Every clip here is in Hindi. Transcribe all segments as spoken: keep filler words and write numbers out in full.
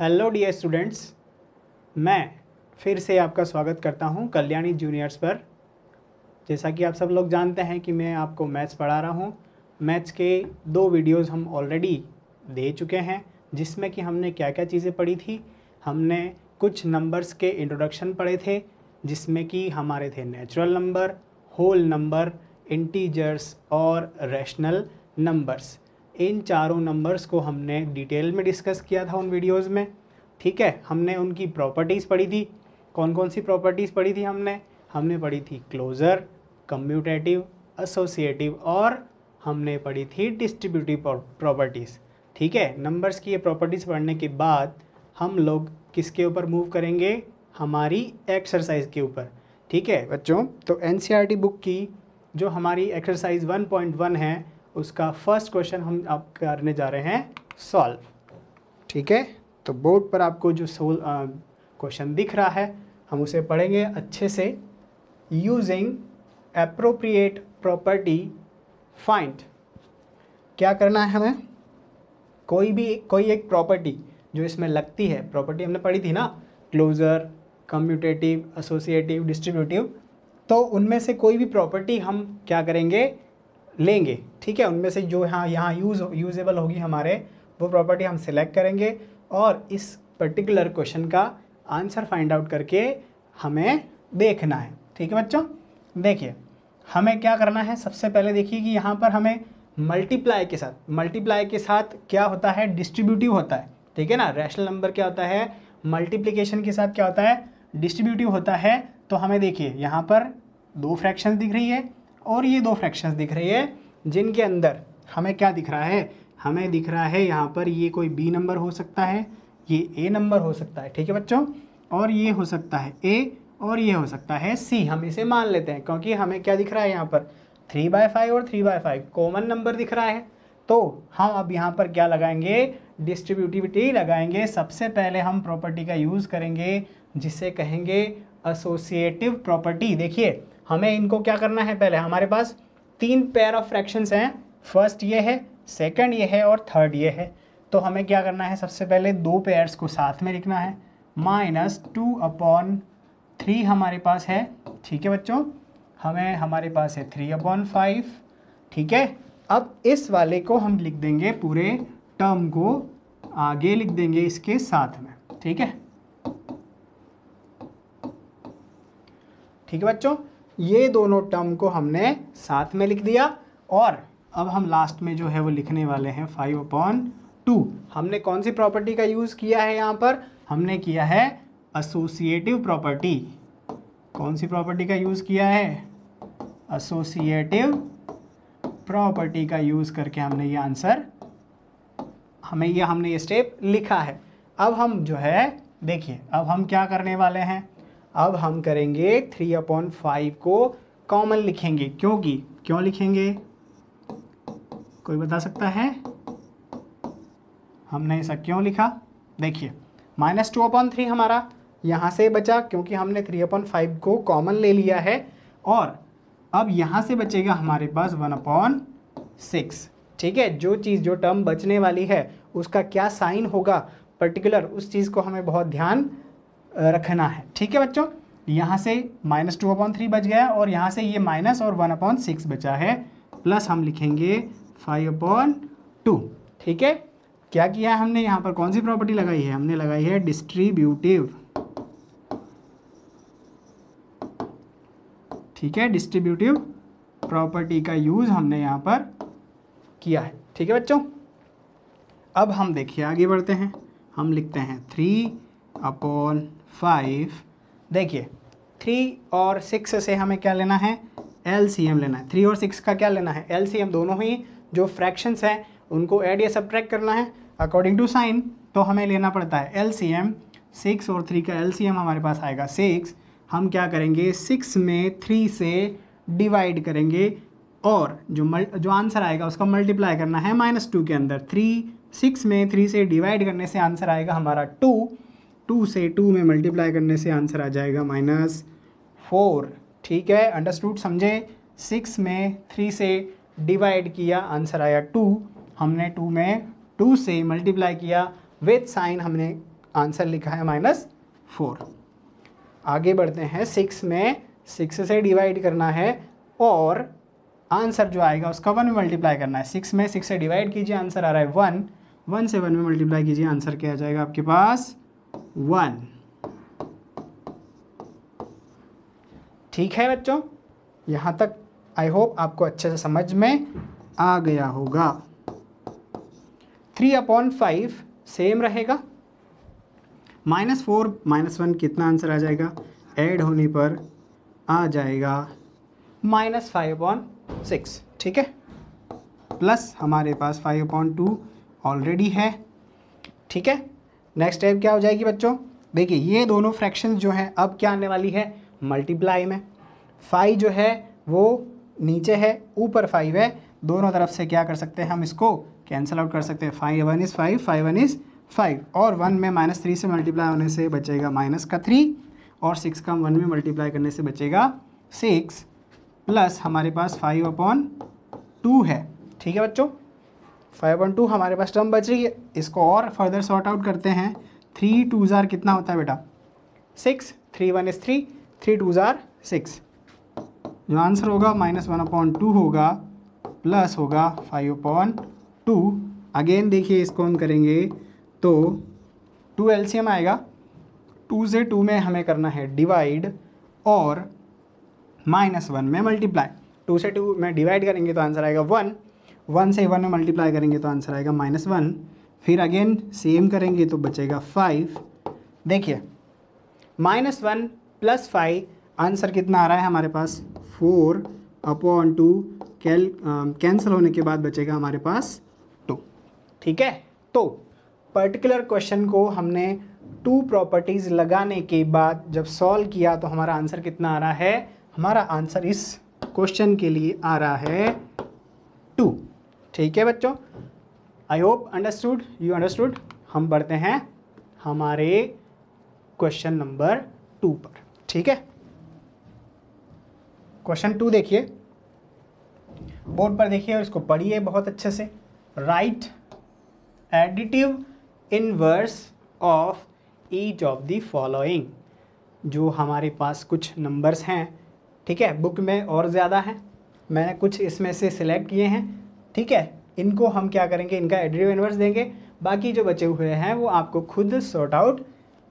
हेलो डियर स्टूडेंट्स, मैं फिर से आपका स्वागत करता हूं कल्याणी जूनियर्स पर। जैसा कि आप सब लोग जानते हैं कि मैं आपको मैथ्स पढ़ा रहा हूं। मैथ्स के दो वीडियोस हम ऑलरेडी दे चुके हैं, जिसमें कि हमने क्या क्या चीज़ें पढ़ी थी। हमने कुछ नंबर्स के इंट्रोडक्शन पढ़े थे, जिसमें कि हमारे थे natural number, whole number, integers और रैशनल नंबर्स। इन चारों नंबर्स को हमने डिटेल में डिस्कस किया था उन वीडियोस में, ठीक है। हमने उनकी प्रॉपर्टीज़ पढ़ी थी। कौन कौन सी प्रॉपर्टीज़ पढ़ी थी हमने हमने पढ़ी थी क्लोजर, कम्यूटेटिव, एसोसिएटिव और हमने पढ़ी थी डिस्ट्रीब्यूटिव प्रॉपर्टीज़, ठीक है। नंबर्स की ये प्रॉपर्टीज़ पढ़ने के बाद हम लोग किसके ऊपर मूव करेंगे? हमारी एक्सरसाइज के ऊपर, ठीक है बच्चों। तो एनसीईआरटी बुक की जो हमारी एक्सरसाइज वन पॉइंट वन है, उसका फर्स्ट क्वेश्चन हम आप करने जा रहे हैं सॉल्व, ठीक है। तो बोर्ड पर आपको जो सोल क्वेश्चन दिख रहा है, हम उसे पढ़ेंगे अच्छे से। Using appropriate property find. क्या करना है हमें? कोई भी कोई एक प्रॉपर्टी जो इसमें लगती है। प्रॉपर्टी हमने पढ़ी थी ना, क्लोजर, कम्यूटेटिव, एसोसिएटिव, डिस्ट्रीब्यूटिव। तो उनमें से कोई भी प्रॉपर्टी हम क्या करेंगे? लेंगे, ठीक है। उनमें से जो यहाँ यहाँ यूज यूजेबल होगी हमारे, वो प्रॉपर्टी हम सिलेक्ट करेंगे और इस पर्टिकुलर क्वेश्चन का आंसर फाइंड आउट करके हमें देखना है, ठीक है बच्चों। देखिए हमें क्या करना है। सबसे पहले देखिए कि यहाँ पर हमें मल्टीप्लाई के साथ मल्टीप्लाई के साथ क्या होता है? डिस्ट्रीब्यूटिव होता है, ठीक है ना। रैशनल नंबर क्या होता है? मल्टीप्लिकेशन के साथ क्या होता है? डिस्ट्रीब्यूटिव होता है। तो हमें देखिए यहाँ पर दो फ्रैक्शंस दिख रही है और ये दो फ्रैक्शंस दिख रही है, जिनके अंदर हमें क्या दिख रहा है? हमें दिख रहा है यहाँ पर ये कोई बी नंबर हो सकता है, ये ए नंबर हो सकता है, ठीक है बच्चों। और ये हो सकता है ए और ये हो सकता है सी। हम इसे मान लेते हैं, क्योंकि हमें क्या दिख रहा है यहाँ पर? थ्री बाय फाइव और three by five common number दिख रहा है। तो हम अब यहाँ पर क्या लगाएंगे? डिस्ट्रीब्यूटिविटी लगाएंगे। सबसे पहले हम प्रॉपर्टी का यूज़ करेंगे, जिसे कहेंगे एसोसिएटिव प्रॉपर्टी। देखिए हमें इनको क्या करना है? पहले हमारे पास तीन पेयर ऑफ फ्रैक्शंस हैं। फर्स्ट ये है, सेकंड ये है और थर्ड ये है। तो हमें क्या करना है? सबसे पहले दो पेयर्स को साथ में लिखना है। माइनस टू अपॉन थ्री हमारे पास है, ठीक है बच्चों। हमें हमारे पास है थ्री अपॉन फाइव, ठीक है। अब इस वाले को हम लिख देंगे, पूरे टर्म को आगे लिख देंगे इसके साथ में, ठीक है ठीक है बच्चों। ये दोनों टर्म को हमने साथ में लिख दिया और अब हम लास्ट में जो है वो लिखने वाले हैं फाइव अपॉन टू। हमने कौन सी प्रॉपर्टी का यूज़ किया है यहाँ पर? हमने किया है एसोसिएटिव प्रॉपर्टी। कौन सी प्रॉपर्टी का यूज़ किया है? एसोसिएटिव प्रॉपर्टी का यूज़ करके हमने ये आंसर हमें ये हमने ये स्टेप लिखा है। अब हम जो है देखिए अब हम क्या करने वाले हैं? अब हम करेंगे थ्री अपॉन फाइव को कॉमन लिखेंगे। क्योंकि क्यों लिखेंगे? कोई बता सकता है हमने ऐसा क्यों लिखा? देखिए माइनस टू अपॉन थ्री हमारा यहाँ से बचा, क्योंकि हमने थ्री अपॉन फाइव को कॉमन ले लिया है। और अब यहाँ से बचेगा हमारे पास वन अपॉन सिक्स, ठीक है। जो चीज़ जो टर्म बचने वाली है, उसका क्या साइन होगा पर्टिकुलर, उस चीज़ को हमें बहुत ध्यान रखना है, ठीक है बच्चों। यहाँ से माइनस टू अपॉन थ्री बच गया और यहाँ से ये माइनस और वन अपॉन सिक्स बचा है। प्लस हम लिखेंगे फाइव अपॉन टू, ठीक है। क्या किया है हमने यहाँ पर? कौन सी प्रॉपर्टी लगाई है? हमने लगाई है डिस्ट्रीब्यूटिव, ठीक है। डिस्ट्रीब्यूटिव प्रॉपर्टी का यूज़ हमने यहाँ पर किया है, ठीक है बच्चों। अब हम देखिए आगे बढ़ते हैं। हम लिखते हैं थ्री अपॉन फाइव। देखिए थ्री और सिक्स से हमें क्या लेना है? एलसीएम लेना है। थ्री और सिक्स का क्या लेना है? एलसीएम। दोनों ही जो फ्रैक्शंस हैं उनको ऐड या सब्ट्रैक्ट करना है अकॉर्डिंग टू साइन। तो हमें लेना पड़ता है एलसीएम। सिक्स और थ्री का एलसीएम हमारे पास आएगा सिक्स। हम क्या करेंगे? सिक्स में थ्री से डिवाइड करेंगे और जो मल जो आंसर आएगा उसका मल्टीप्लाई करना है माइनस टू के अंदर। थ्री सिक्स में थ्री से डिवाइड करने से आंसर आएगा हमारा टू। टू से टू में मल्टीप्लाई करने से आंसर आ जाएगा माइनस फोर, ठीक है। अंडरस्टूड, समझे? सिक्स में थ्री से डिवाइड किया, आंसर आया टू। हमने टू में टू से मल्टीप्लाई किया, विथ साइन हमने आंसर लिखा है माइनस फोर। आगे बढ़ते हैं सिक्स में, सिक्स से डिवाइड करना है और आंसर जो आएगा उसका वन में मल्टीप्लाई करना है। सिक्स में सिक्स से डिवाइड कीजिए, आंसर आ रहा है वन। वन से वन में मल्टीप्लाई कीजिए, आंसर क्या आ जाएगा आपके पास वन। ठीक है बच्चों, यहाँ तक आई होप आपको अच्छे से समझ में आ गया होगा। थ्री अपॉन फाइव सेम रहेगा, माइनस फोर माइनस वन कितना आंसर आ जाएगा, ऐड होने पर आ जाएगा माइनस फाइव अपॉन सिक्स। ठीक है, प्लस हमारे पास फाइव अपॉन टू ऑलरेडी है। ठीक है, नेक्स्ट स्टेप क्या हो जाएगी बच्चों, देखिए ये दोनों फ्रैक्शंस जो हैं अब क्या आने वाली है मल्टीप्लाई में। फाइव जो है वो नीचे है, ऊपर फाइव है, दोनों तरफ से क्या कर सकते हैं हम इसको कैंसिल आउट कर सकते हैं। Five one is five, five one is five और वन में माइनस थ्री से मल्टीप्लाई होने से बचेगा माइनस का थ्री और सिक्स का वन में मल्टीप्लाई करने से बचेगा सिक्स। प्लस हमारे पास फाइव अपॉन टू है। ठीक है बच्चों, फाइव अपॉन टू हमारे पास टर्म बच रही है, इसको और फर्दर सॉर्ट आउट करते हैं। थ्री टू ज़ार कितना होता है बेटा six, three one is three, three two ज़ार सिक्स। जो आंसर होगा माइनस वन अपॉन टू होगा, प्लस होगा फाइव अपॉन टू। अगेन देखिए इसको हम करेंगे तो टू एलसीएम आएगा, टू से टू में हमें करना है डिवाइड और माइनस वन में मल्टीप्लाई। टू से टू में डिवाइड करेंगे तो आंसर आएगा वन, वन से वन में मल्टीप्लाई करेंगे तो आंसर आएगा माइनस वन। फिर अगेन सेम करेंगे तो बचेगा फाइव। देखिए minus one plus five, answer कितना आ रहा है हमारे पास फोर अपॉन टू, कैल कैंसिल होने के बाद बचेगा हमारे पास टू। ठीक है, तो पर्टिकुलर क्वेश्चन को हमने टू प्रॉपर्टीज़ लगाने के बाद जब सॉल्व किया तो हमारा आंसर कितना आ रहा है, हमारा आंसर इस क्वेश्चन के लिए आ रहा है टू। ठीक है बच्चों, I hope understood, you understood. हम बढ़ते हैं हमारे क्वेश्चन नंबर टू पर। ठीक है, क्वेश्चन टू देखिए, बोर्ड पर देखिए और इसको पढ़िए बहुत अच्छे से। Write additive inverse of each of the following. जो हमारे पास कुछ नंबर्स हैं, ठीक है, बुक में और ज़्यादा हैं, मैंने कुछ इसमें से सिलेक्ट किए हैं। ठीक है, इनको हम क्या करेंगे, इनका एडिटिव इनवर्स देंगे, बाकी जो बचे हुए हैं वो आपको खुद सॉर्ट आउट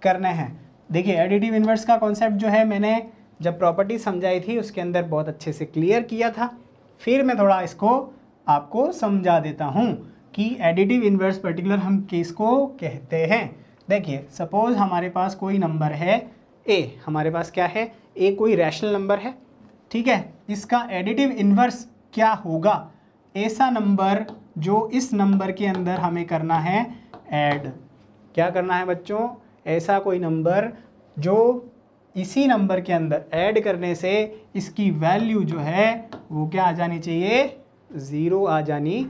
करने हैं। देखिए एडिटिव इनवर्स का कॉन्सेप्ट जो है मैंने जब प्रॉपर्टी समझाई थी उसके अंदर बहुत अच्छे से क्लियर किया था, फिर मैं थोड़ा इसको आपको समझा देता हूँ कि एडिटिव इनवर्स पर्टिकुलर हम किसको कहते हैं। देखिए सपोज हमारे पास कोई नंबर है ए, हमारे पास क्या है ए, कोई रैशनल नंबर है। ठीक है, इसका एडिटिव इनवर्स क्या होगा, ऐसा नंबर जो इस नंबर के अंदर हमें करना है ऐड। क्या करना है बच्चों, ऐसा कोई नंबर जो इसी नंबर के अंदर ऐड करने से इसकी वैल्यू जो है वो क्या आ जानी चाहिए, ज़ीरो आ जानी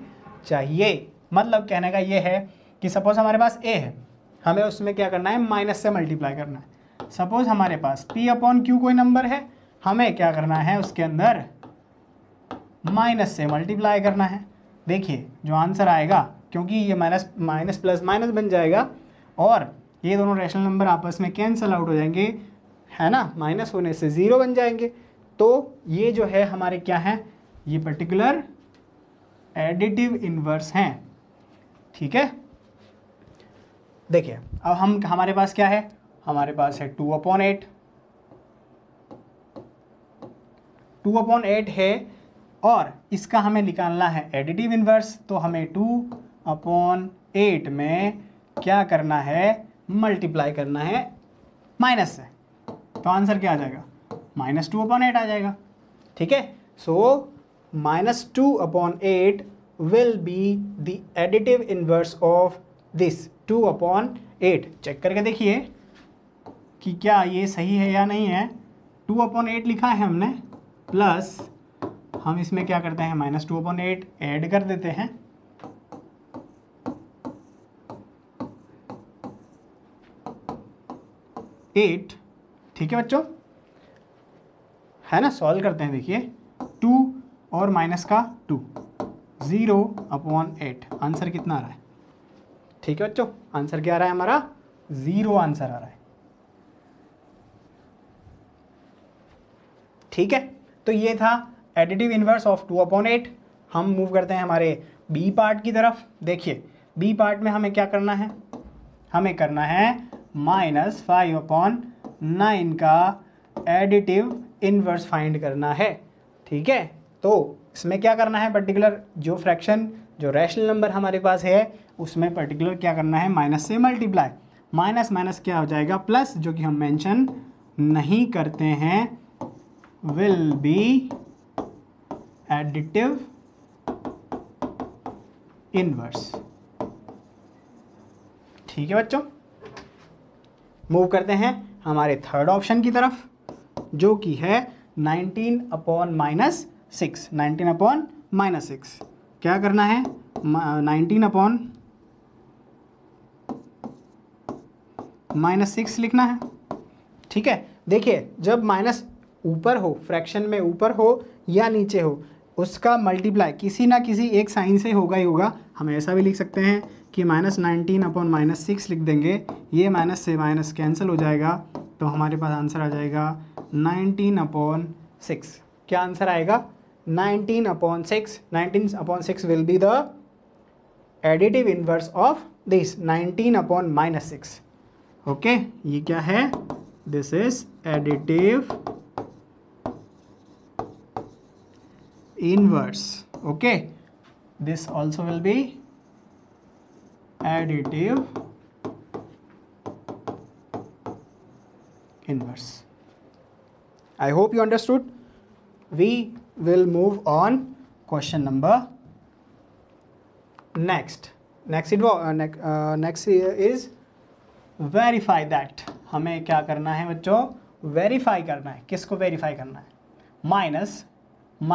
चाहिए। मतलब कहने का ये है कि सपोज़ हमारे पास ए है, हमें उसमें क्या करना है माइनस से मल्टीप्लाई करना है। सपोज़ हमारे पास पी अपॉन क्यू कोई नंबर है, हमें क्या करना है उसके अंदर माइनस से मल्टीप्लाई करना है। देखिए जो आंसर आएगा, क्योंकि ये माइनस माइनस प्लस माइनस बन जाएगा और ये दोनों रैशनल नंबर आपस में कैंसिल आउट हो जाएंगे, है ना, माइनस होने से ज़ीरो बन जाएंगे। तो ये जो है हमारे क्या हैं, ये पर्टिकुलर एडिटिव इनवर्स हैं। ठीक है, देखिए अब हम हमारे पास क्या है, हमारे पास है two upon eight, two upon eight है और इसका हमें निकालना है एडिटिव इनवर्स। तो हमें टू अपॉन एट में क्या करना है मल्टीप्लाई करना है माइनस से, तो आंसर क्या आ जाएगा माइनस टू अपॉन एट आ जाएगा। ठीक है, so minus two upon eight will be the additive inverse of this two upon eight. Check करके देखिए कि क्या ये सही है या नहीं है। टू अपॉन एट लिखा है हमने, प्लस हम इसमें क्या करते हैं minus two upon eight add कर देते हैं। एट, ठीक है बच्चों, है ना, सॉल्व करते हैं। देखिए टू और माइनस का two, zero upon eight, answer कितना आ रहा है। ठीक है बच्चों, आंसर क्या आ रहा है हमारा जीरो आंसर आ रहा है। ठीक है, तो ये था additive inverse of two upon eight. हम मूव करते हैं हमारे बी पार्ट की तरफ। देखिए बी पार्ट में हमें क्या करना है, हमें करना है माइनस फाइव अपॉन नाइन का एडिटिव इन्वर्स फाइंड करना है। ठीक है, तो इसमें क्या करना है, पर्टिकुलर जो फ्रैक्शन जो रैशनल नंबर हमारे पास है उसमें पर्टिकुलर क्या करना है, माइनस से मल्टीप्लाई। माइनस माइनस क्या हो जाएगा प्लस, जो कि हम मेंशन नहीं करते हैं, विल बी एडिटिव इनवर्स। ठीक है बच्चों, मूव करते हैं हमारे थर्ड ऑप्शन की तरफ जो कि है nineteen upon minus six. Nineteen upon minus six क्या करना है, नाइनटीन अपॉन माइनस सिक्स लिखना है। ठीक है, देखिए जब माइनस ऊपर हो, फ्रैक्शन में ऊपर हो या नीचे हो, उसका मल्टीप्लाई किसी ना किसी एक साइन से होगा ही होगा। हम ऐसा भी लिख सकते हैं कि minus nineteen upon minus six लिख देंगे, ये माइनस से माइनस कैंसिल हो जाएगा, तो हमारे पास आंसर आ जाएगा नाइनटीन अपॉन सिक्स। क्या आंसर आएगा, nineteen upon six. Nineteen upon six will be the additive inverse of this nineteen upon minus six. Okay, ये क्या है, this is additive inverse. Okay, this also will be additive inverse. I hope you understood. We will move on question number next. Next it was, uh, ne uh, next is verify that. हमें क्या करना है बच्चों, verify करना है। किसको verify करना है, minus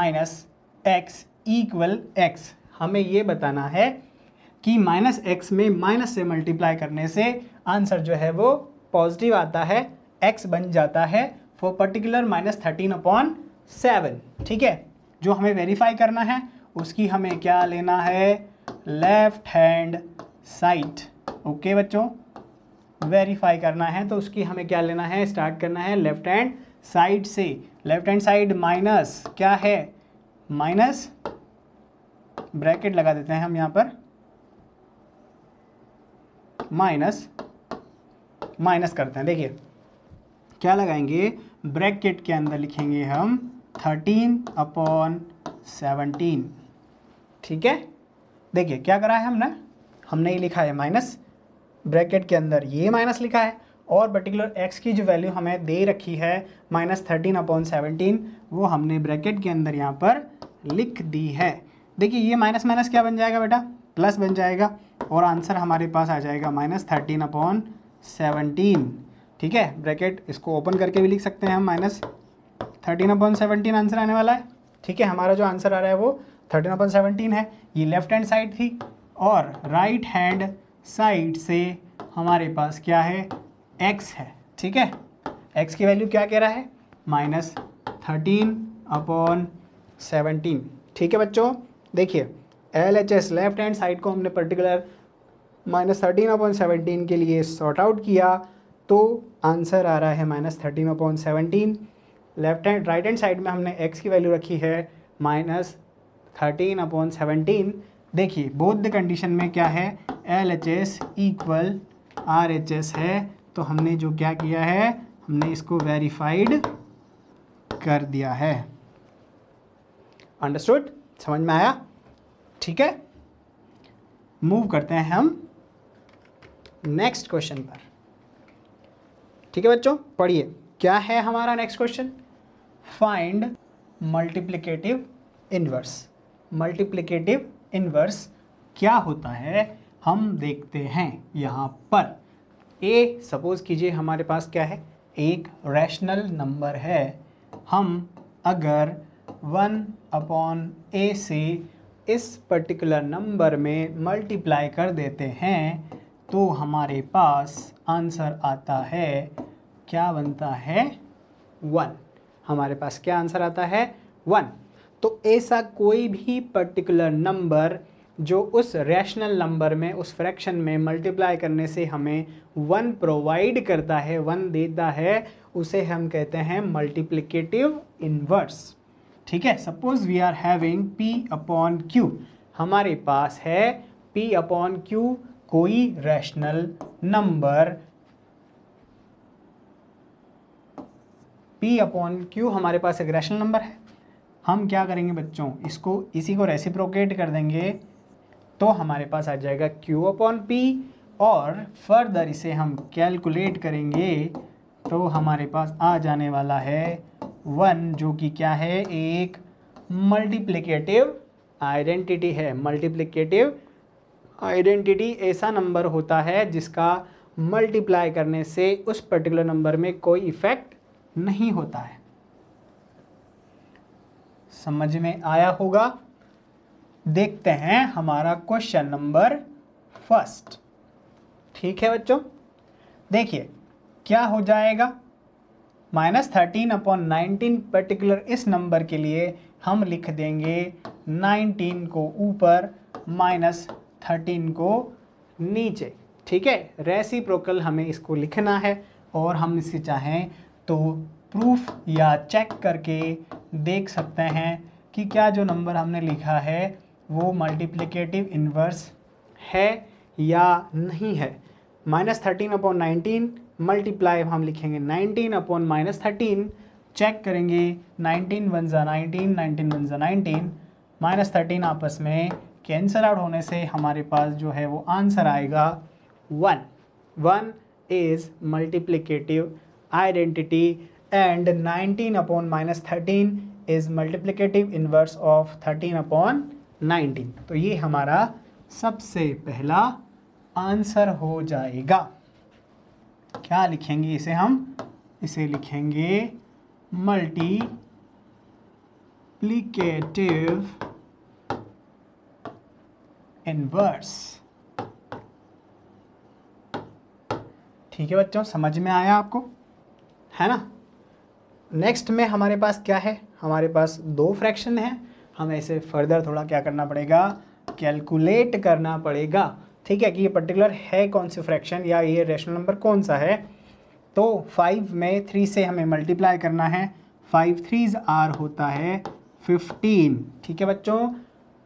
minus x equal X. हमें ये बताना है कि माइनस एक्स में माइनस से मल्टीप्लाई करने से आंसर जो है वो पॉजिटिव आता है, x बन जाता है for particular minus thirteen upon seven. ठीक है, जो हमें वेरीफाई करना है उसकी हमें क्या लेना है, लेफ्ट हैंड साइड। ओके बच्चों, वेरीफाई करना है तो उसकी हमें क्या लेना है, स्टार्ट करना है लेफ्ट हैंड साइड से। लेफ्ट हैंड साइड माइनस क्या है, माइनस ब्रैकेट लगा देते हैं हम यहाँ पर, माइनस माइनस करते हैं। देखिए क्या लगाएंगे, ब्रैकेट के अंदर लिखेंगे हम थर्टीन अपॉन सेवनटीन। ठीक है, देखिए क्या करा है हमने, हमने ये लिखा है माइनस, ब्रैकेट के अंदर ये माइनस लिखा है और पर्टिकुलर x की जो वैल्यू हमें दे रखी है माइनस थर्टीन अपॉन सेवनटीन, वो हमने ब्रैकेट के अंदर यहाँ पर लिख दी है। देखिए ये माइनस माइनस क्या बन जाएगा बेटा, प्लस बन जाएगा और आंसर हमारे पास आ जाएगा माइनस थर्टीन अपॉन सेवनटीन। ठीक है, ब्रैकेट इसको ओपन करके भी लिख सकते हैं हम, minus thirteen upon seventeen answer आने वाला है। ठीक है, हमारा जो आंसर आ रहा है वो थर्टीन अपॉन सेवनटीन है। ये लेफ्ट हैंड साइड थी और राइट हैंड साइड से हमारे पास क्या है, x है। ठीक है, x की वैल्यू क्या कह रहा है, माइनस थर्टीन अपॉन सेवनटीन। ठीक है बच्चों, देखिए L H S left hand side को हमने particular minus thirteen upon seventeen के लिए सॉर्ट आउट किया तो आंसर आ रहा है minus thirteen upon seventeen. Left hand right hand side में हमने x की वैल्यू रखी है माइनस थर्टीन अपॉन सेवनटीन। देखिए बोथ द कंडीशन में क्या है, L H S equal R H S है, तो हमने जो क्या किया है, हमने इसको वेरीफाइड कर दिया है। अंडरस्टूड, समझ में आया। ठीक है, मूव करते हैं हम नेक्स्ट क्वेश्चन पर। ठीक है बच्चों, पढ़िए क्या है हमारा next question, find multiplicative inverse. Multiplicative inverse क्या होता है हम देखते हैं यहाँ पर। ए सपोज कीजिए हमारे पास क्या है, एक रैशनल नंबर है। हम अगर वन अपॉन ए से इस पर्टिकुलर नंबर में मल्टीप्लाई कर देते हैं तो हमारे पास आंसर आता है, क्या बनता है, वन। हमारे पास क्या आंसर आता है, वन। तो ऐसा कोई भी पर्टिकुलर नंबर जो उस रैशनल नंबर में, उस फ्रैक्शन में मल्टीप्लाई करने से हमें वन प्रोवाइड करता है, वन देता है, उसे हम कहते हैं मल्टीप्लिकेटिव इन्वर्स। ठीक है, suppose we are having P upon Q, हमारे पास है पी अपॉन क्यू कोई rational number, P upon Q हमारे पास एक रैशनल नंबर है। हम क्या करेंगे बच्चों, इसको इसी को रेसिप्रोकेट कर देंगे तो हमारे पास आ जाएगा q अपॉन पी, और फर्दर इसे हम कैलकुलेट करेंगे तो हमारे पास आ जाने वाला है वन, जो कि क्या है, एक मल्टीप्लिकेटिव आइडेंटिटी है। मल्टीप्लिकेटिव आइडेंटिटी ऐसा नंबर होता है जिसका मल्टीप्लाई करने से उस पर्टिकुलर नंबर में कोई इफ़ेक्ट नहीं होता है। समझ में आया होगा। देखते हैं हमारा क्वेश्चन नंबर फर्स्ट। ठीक है बच्चों, देखिए क्या हो जाएगा, minus thirteen upon nineteen, particular इस नंबर के लिए हम लिख देंगे नाइनटीन को ऊपर, माइनस थर्टीन को नीचे। ठीक है, रेसिप्रोकल हमें इसको लिखना है, और हम इसे चाहें तो प्रूफ या चेक करके देख सकते हैं कि क्या जो नंबर हमने लिखा है वो मल्टीप्लिकेटिव इन्वर्स है या नहीं है। Minus thirteen upon nineteen multiply हम लिखेंगे nineteen upon minus thirteen, check करेंगे नाइनटीन वन ज़ा नाइनटीन, नाइनटीन वन ज़ा नाइनटीन, माइनस थर्टीन आपस में कैंसल आउट होने से हमारे पास जो है वो आंसर आएगा one. One is multiplicative identity and nineteen upon minus thirteen is multiplicative inverse of thirteen upon nineteen. तो ये हमारा सबसे पहला आंसर हो जाएगा। क्या लिखेंगे इसे हम, इसे लिखेंगे multiplicative inverse। ठीक है बच्चों, समझ में आया आपको, है ना। नेक्स्ट में हमारे पास क्या है, हमारे पास दो फ्रैक्शन हैं, हमें इसे फर्दर थोड़ा क्या करना पड़ेगा, कैलकुलेट करना पड़ेगा। ठीक है, कि ये पर्टिकुलर है कौन से फ्रैक्शन या ये रेशनल नंबर कौन सा है। तो फाइव में थ्री से हमें मल्टीप्लाई करना है, फाइव थ्रीज आर होता है फिफ्टीन। ठीक है बच्चों,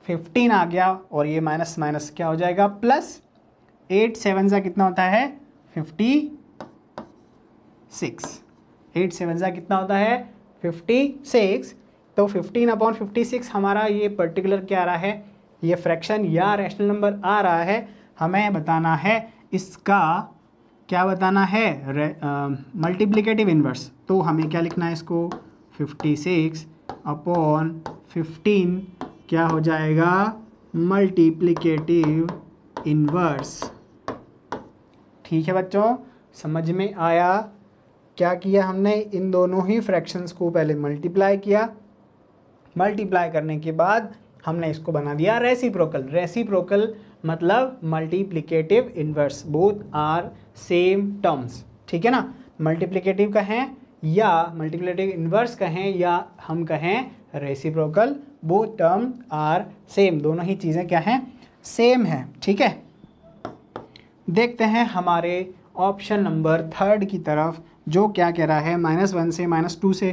फिफ्टीन आ गया, और ये माइनस माइनस क्या हो जाएगा प्लस। एट सेवन सा कितना होता है, फिफ्टी सिक्स। एट सेवन ज़ा कितना होता है, फिफ्टी सिक्स। तो फिफ्टीन अपॉन फिफ्टी सिक्स हमारा ये पर्टिकुलर क्या आ रहा है, ये फ्रैक्शन या रैशनल नंबर आ रहा है। हमें बताना है इसका क्या, बताना है मल्टीप्लिकेटिव इन्वर्स। तो हमें क्या लिखना है, इसको फिफ्टी सिक्स अपॉन फिफ्टीन क्या हो जाएगा, मल्टीप्लिकेटिव इन्वर्स। ठीक है बच्चों, समझ में आया। क्या किया हमने, इन दोनों ही फ्रैक्शंस को पहले मल्टीप्लाई किया, मल्टीप्लाई करने के बाद हमने इसको बना दिया रेसिप्रोकल। रेसिप्रोकल मतलब multiplicative inverse, both are same terms. ठीक है ना, मल्टीप्लिकेटिव कहें या मल्टीप्लिकेटिव इन्वर्स कहें या हम कहें reciprocal, both term are same, दोनों ही चीज़ें क्या हैं, सेम हैं। ठीक है, देखते हैं हमारे ऑप्शन नंबर थर्ड की तरफ, जो क्या कह रहा है, माइनस वन से माइनस टू से,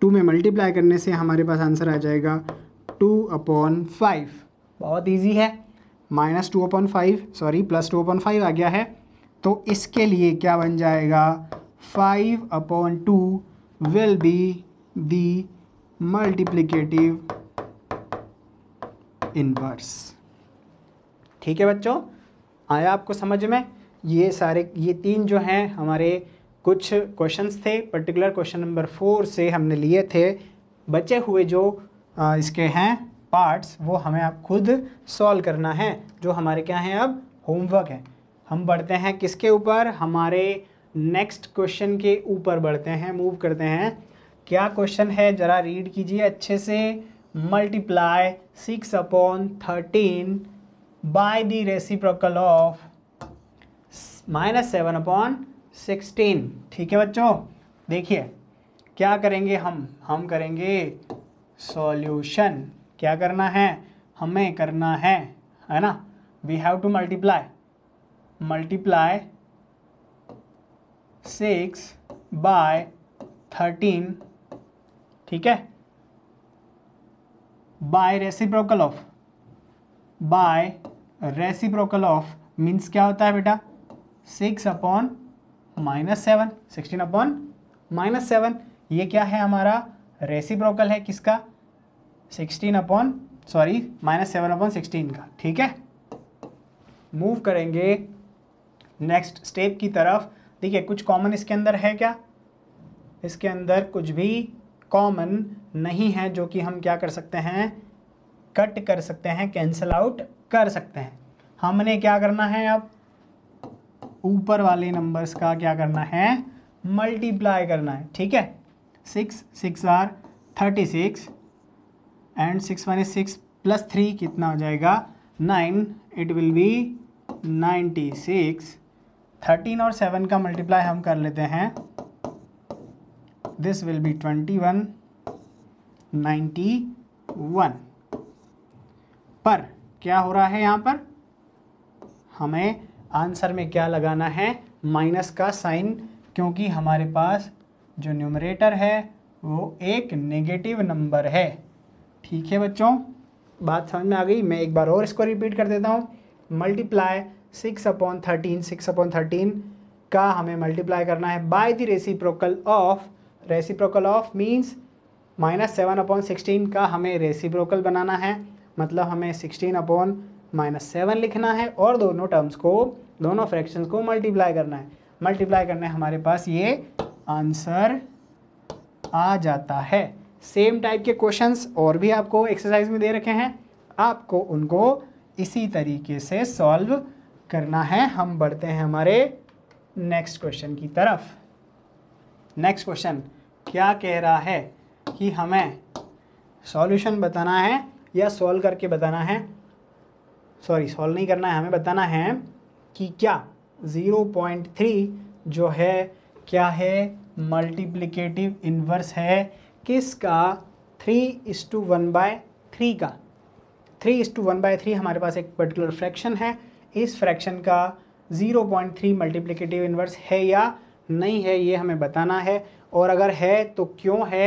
टू में मल्टीप्लाई करने से हमारे पास आंसर आ जाएगा टू अपॉन फाइव। बहुत इजी है, minus two upon five sorry plus two upon five आ गया है, तो इसके लिए क्या बन जाएगा, five upon two will be the multiplicative inverse. ठीक है बच्चों, आया आपको समझ में। ये सारे ये तीन जो हैं हमारे कुछ क्वेश्चंस थे, पर्टिकुलर क्वेश्चन नंबर फोर से हमने लिए थे। बचे हुए जो इसके हैं पार्ट्स, वो हमें आप खुद सॉल्व करना है, जो हमारे क्या हैं अब होमवर्क है। हम बढ़ते हैं किसके ऊपर, हमारे नेक्स्ट क्वेश्चन के ऊपर बढ़ते हैं, मूव करते हैं। क्या क्वेश्चन है, ज़रा रीड कीजिए अच्छे से। Multiply six upon thirteen by the reciprocal of minus seven upon sixteen. ठीक है बच्चों, देखिए क्या करेंगे हम, हम करेंगे सॉल्यूशन। क्या करना है, हमें करना है, है ना, we have to multiply multiply six by thirteen, ठीक है, by reciprocal of by reciprocal of means क्या होता है बेटा, six upon minus seven, sixteen upon minus seven, ये क्या है हमारा रेसिप्रोकल है किसका, sixteen upon sorry minus seven upon sixteen का, ठीक है। मूव करेंगे नेक्स्ट स्टेप की तरफ। देखिए कुछ कॉमन इसके अंदर है क्या, इसके अंदर कुछ भी कॉमन नहीं है जो कि हम क्या कर सकते हैं, कट कर सकते हैं, कैंसिल आउट कर सकते हैं। हमने क्या करना है, अब ऊपर वाले नंबर्स का क्या करना है, मल्टीप्लाई करना है, ठीक है। Six six are thirty six and six minus six plus three कितना हो जाएगा, nine, it will be ninety six. Thirteen और सेवन का मल्टीप्लाई हम कर लेते हैं, this will be twenty one, ninety one. पर क्या हो रहा है यहाँ पर, हमें आंसर में क्या लगाना है, माइनस का साइन, क्योंकि हमारे पास जो न्यूमरेटर है वो एक नेगेटिव नंबर है, ठीक है बच्चों, बात समझ में आ गई। मैं एक बार और इसको रिपीट कर देता हूँ, multiply six upon thirteen, six upon thirteen का हमें मल्टीप्लाई करना है by the reciprocal of, reciprocal of means minus seven upon sixteen का हमें रेसिप्रोकल बनाना है, मतलब हमें सिक्सटीन अपॉन माइनस सेवन लिखना है और दोनों टर्म्स को, दोनों फ्रैक्शंस को मल्टीप्लाई करना है, मल्टीप्लाई करने हमारे पास ये आंसर आ जाता है। सेम टाइप के क्वेश्चंस और भी आपको एक्सरसाइज में दे रखे हैं, आपको उनको इसी तरीके से सॉल्व करना है। हम बढ़ते हैं हमारे नेक्स्ट क्वेश्चन की तरफ। नेक्स्ट क्वेश्चन क्या कह रहा है कि हमें सॉल्यूशन बताना है या सॉल्व करके बताना है, सॉरी सॉल्व नहीं करना है, हमें बताना है कि क्या ज़ीरो पॉइंट थ्री जो है क्या है, मल्टीप्लिकेटिव इन्वर्स है किसका, three is two one by three का। Three is two one by three हमारे पास एक पर्टिकुलर फ्रैक्शन है, इस फ्रैक्शन का zero point three multiplicative inverse है या नहीं है, ये हमें बताना है, और अगर है तो क्यों है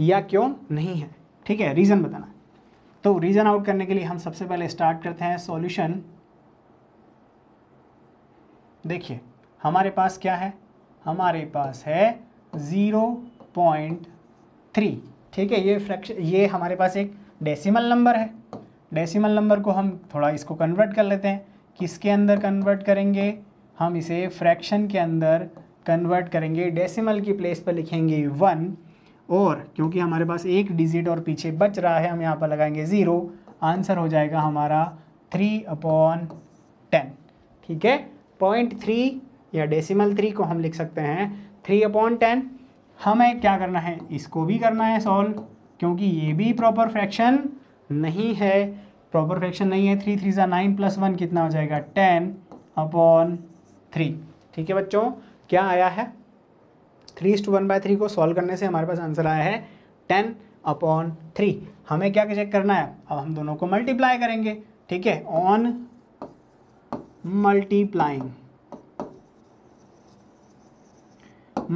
या क्यों नहीं है, ठीक है, रीज़न बताना है। तो रीजन आउट करने के लिए हम सबसे पहले स्टार्ट करते हैं सॉल्यूशन। देखिए हमारे पास क्या है, हमारे पास है ज़ीरो पॉइंट थ्री, ठीक है, ये फ्रैक्शन, ये हमारे पास एक डेसिमल नंबर है, डेसिमल नंबर को हम थोड़ा इसको कन्वर्ट कर लेते हैं, किसके अंदर कन्वर्ट करेंगे, हम इसे फ्रैक्शन के अंदर कन्वर्ट करेंगे, डेसिमल की प्लेस पर लिखेंगे वन, और क्योंकि हमारे पास एक डिजिट और पीछे बच रहा है हम यहाँ पर लगाएंगे ज़ीरो, आंसर हो जाएगा हमारा थ्री अपॉन टेन, ठीक है। पॉइंट थ्री या डेसिमल थ्री को हम लिख सकते हैं थ्री अपॉन टेन। हमें क्या करना है, इसको भी करना है सॉल्व, क्योंकि ये भी प्रॉपर फ्रैक्शन नहीं है, प्रॉपर फ्रैक्शन नहीं है। थ्री थ्री सा नाइन प्लस वन कितना हो जाएगा, टेन अपॉन थ्री, ठीक है बच्चों। क्या आया है, three is two one by three को सॉल्व करने से हमारे पास आंसर आया है टेन अपॉन थ्री। हमें क्या चेक करना है, अब हम दोनों को मल्टीप्लाई करेंगे, ठीक है, ऑन मल्टीप्लाइंग।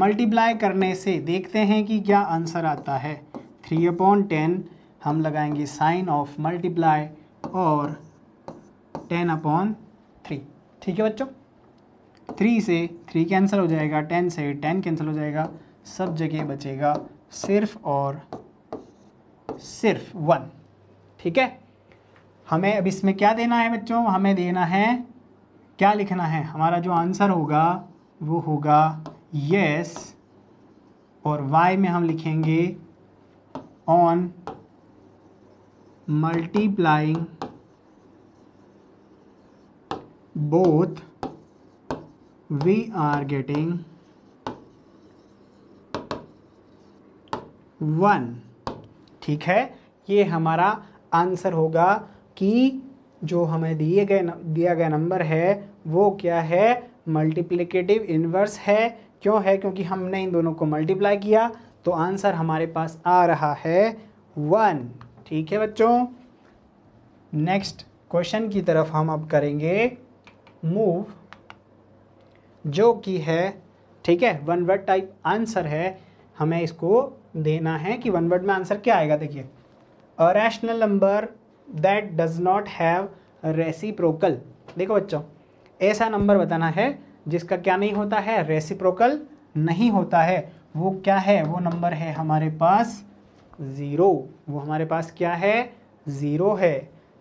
मल्टीप्लाई करने से देखते हैं कि क्या आंसर आता है, थ्री अपॉन टेन हम लगाएंगे साइन ऑफ मल्टीप्लाई और टेन अपॉन थ्री, ठीक है बच्चों। थ्री से थ्री कैंसिल हो जाएगा, टेन से टेन कैंसिल हो जाएगा, सब जगह बचेगा सिर्फ और सिर्फ वन, ठीक है। हमें अब इसमें क्या देना है बच्चों, हमें देना है, क्या लिखना है, हमारा जो आंसर होगा वो होगा यस, और वाई में हम लिखेंगे on multiplying both we are getting one, ठीक है। ये हमारा आंसर होगा कि जो हमें दिए गए दिया गया नंबर है वो क्या है, मल्टीप्लिकेटिव इन्वर्स है। क्यों है, क्योंकि हमने इन दोनों को मल्टीप्लाई किया, तो आंसर हमारे पास आ रहा है वन, ठीक है बच्चों। नेक्स्ट क्वेश्चन की तरफ हम अब करेंगे मूव, जो कि है ठीक है वन वर्ड टाइप आंसर है। हमें इसको देना है कि वन वर्ड में आंसर क्या आएगा। देखिए, a rational number that does not have reciprocal. देखो बच्चों, ऐसा नंबर बताना है जिसका क्या नहीं होता है, रेसिप्रोकल नहीं होता है। वो क्या है, वो नंबर है हमारे पास ज़ीरो। वो हमारे पास क्या है, ज़ीरो है।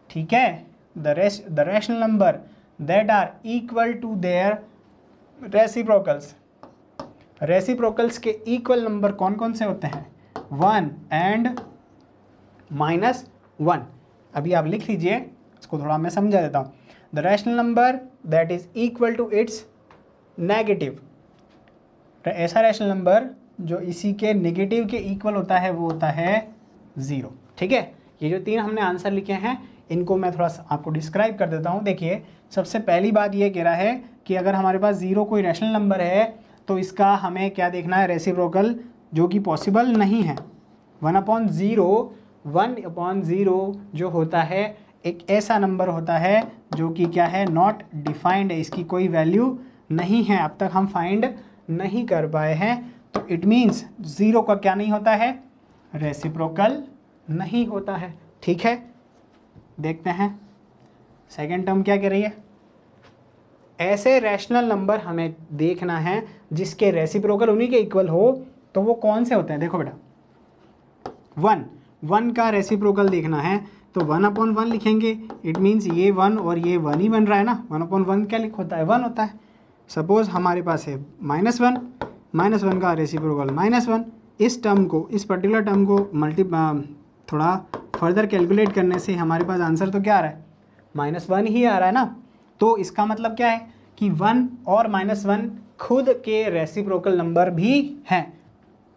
ठीक है, द रेश the rational number that are equal to their reciprocals. Reciprocals के इक्वल नंबर कौन कौन से होते हैं, वन एंड माइनस वन। अभी आप लिख लीजिए, इसको थोड़ा मैं समझा देता हूँ। The rational number that is equal to its negative. ऐसा रैशनल नंबर जो इसी के नेगेटिव के इक्वल होता है वो होता है ज़ीरो। ठीक है, ये जो तीन हमने आंसर लिखे हैं इनको मैं थोड़ा सा आपको डिस्क्राइब कर देता हूँ। देखिए, सबसे पहली बात ये कह रहा है कि अगर हमारे पास ज़ीरो कोई रैशनल नंबर है तो इसका हमें क्या देखना है, रेसिप्रोकल, जो कि पॉसिबल नहीं है। One upon zero one upon zero जो होता है एक ऐसा नंबर होता है जो कि क्या है, नॉट डिफाइंड है। इसकी कोई वैल्यू नहीं है, अब तक हम फाइंड नहीं कर पाए हैं। तो इट मीन्स ज़ीरो का क्या नहीं होता है, रेसिप्रोकल नहीं होता है। ठीक है, देखते हैं सेकेंड टर्म क्या कह रही है। ऐसे रैशनल नंबर हमें देखना है जिसके रेसिप्रोकल उन्हीं के इक्वल हो, तो वो कौन से होते हैं। देखो बेटा, वन वन का रेसिप्रोकल देखना है तो वन अपॉन वन लिखेंगे। इट मीन्स ये वन और ये वन ही बन रहा है ना। वन अपॉन वन क्या लिख होता है, वन होता है। सपोज़ हमारे पास है माइनस वन, माइनस वन का रेसिप्रोकल माइनस वन। इस टर्म को, इस पर्टिकुलर टर्म को मल्टी थोड़ा फर्दर कैलकुलेट करने से हमारे पास आंसर तो क्या आ रहा है, माइनस वन ही आ रहा है ना। तो इसका मतलब क्या है कि वन और माइनस वन खुद के रेसिप्रोकल नंबर भी हैं।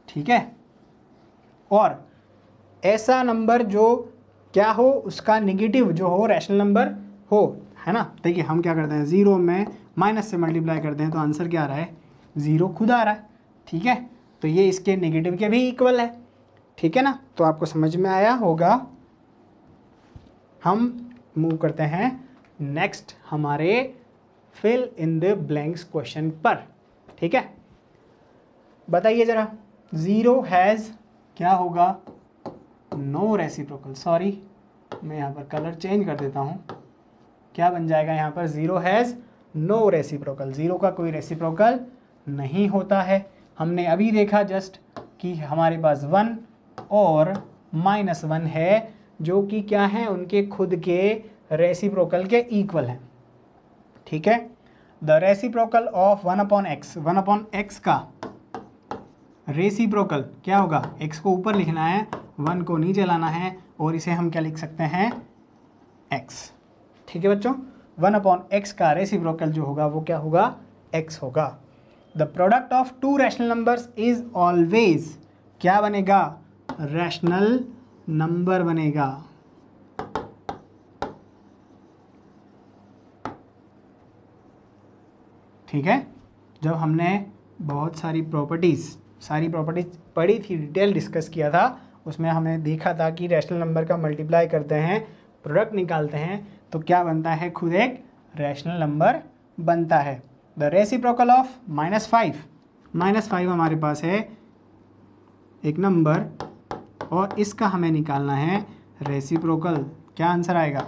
ठीक है, और ऐसा नंबर जो क्या हो, उसका नेगेटिव जो हो, रैशनल नंबर हो, है ना। देखिए, हम क्या करते हैं, ज़ीरो में माइनस से मल्टीप्लाई करते हैं तो आंसर क्या आ रहा है, ज़ीरो खुद आ रहा है। ठीक है, तो ये इसके नेगेटिव के भी इक्वल है। ठीक है ना, तो आपको समझ में आया होगा। हम मूव करते हैं नेक्स्ट हमारे fill in the blanks question पर। ठीक है, बताइए ज़रा, ज़ीरो हैज़ क्या होगा, नो रेसिप्रोकल। सॉरी, मैं यहाँ पर कलर चेंज कर देता हूँ। क्या बन जाएगा यहाँ पर, zero has no reciprocal. Zero का कोई रेसिप्रोकल नहीं होता है। हमने अभी देखा जस्ट कि हमारे पास वन और माइनस वन है जो कि क्या है, उनके खुद के रेसिप्रोकल के इक्वल हैं। ठीक है, the reciprocal of one upon x. One upon x का रेसिप्रोकल क्या होगा, एक्स को ऊपर लिखना है, वन को नीचे लाना है, और इसे हम क्या लिख सकते हैं, एक्स। ठीक है बच्चों, वन अपॉन एक्स का रेसिप्रोकल जो होगा वो क्या होगा, एक्स होगा। The product of two rational numbers is always क्या बनेगा, रैशनल नंबर बनेगा। ठीक है, जब हमने बहुत सारी प्रॉपर्टीज़ सारी प्रॉपर्टीज़ पढ़ी थी, डिटेल डिस्कस किया था, उसमें हमने देखा था कि रैशनल नंबर का मल्टीप्लाई करते हैं, प्रोडक्ट निकालते हैं तो क्या बनता है, खुद एक रैशनल नंबर बनता है। The reciprocal of minus five. Minus five हमारे पास है एक नंबर और इसका हमें निकालना है रेसिप्रोकल। क्या आंसर आएगा,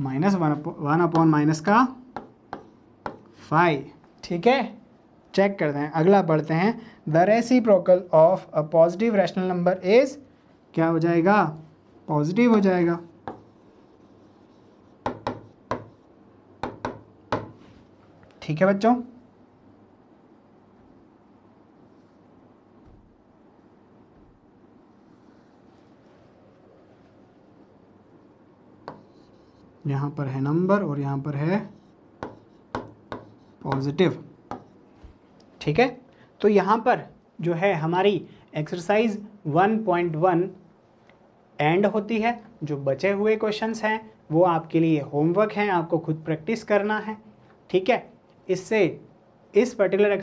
minus one one upon minus का फाइव। ठीक है, चेक करते हैं, अगला बढ़ते हैं। The reciprocal of a positive rational number is क्या हो जाएगा, पॉजिटिव हो जाएगा। ठीक है बच्चों, यहाँ पर है नंबर और यहाँ पर है पॉजिटिव। ठीक है, तो यहाँ पर जो है हमारी exercise one point one end होती है। जो बचे हुए क्वेश्चंस हैं वो आपके लिए होमवर्क हैं, आपको खुद प्रैक्टिस करना है। ठीक है, इससे इस पर्टिकुलर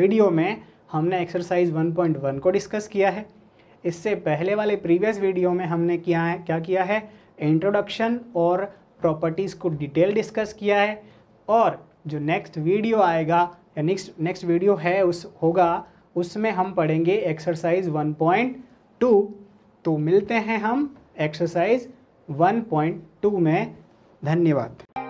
वीडियो में हमने एक्सरसाइज वन पॉइंट वन को डिस्कस किया है। इससे पहले वाले प्रीवियस वीडियो में हमने किया है क्या किया है, इंट्रोडक्शन और प्रॉपर्टीज़ को डिटेल डिस्कस किया है। और जो नेक्स्ट वीडियो आएगा या नेक्स्ट नेक्स्ट वीडियो है उस होगा उसमें हम पढ़ेंगे एक्सरसाइज वन पॉइंट टू। तो मिलते हैं हम एक्सरसाइज वन पॉइंट टू में। धन्यवाद।